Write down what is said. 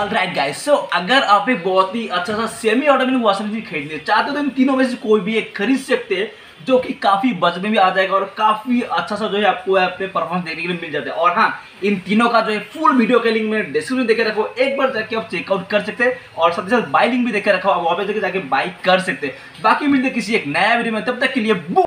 Alright guys, सो अगर आप एक बहुत ही अच्छा सा सेमी ऑटोमेटिक वॉशिंग मशीन खरीदना चाहते हो तो इन तीनों में से कोई भी एक खरीद सकते हैं, जो कि काफ़ी बजट में भी आ जाएगा और काफ़ी अच्छा सा जो है आपको अपने परफॉर्मेंस देखने के लिए मिल जाता है। और हाँ, इन तीनों का जो है फुल वीडियो के लिंक में डिस्क्रिप्शन देकर रखो, एक बार जाके आप चेकआउट कर सकते हैं और साथ ही साथ बाई लिंक भी देकर रखो, आप वहाँ पर जाके बाई कर सकते हैं। बाकी मिलते किसी एक नया वीडियो में, तब तक के लिए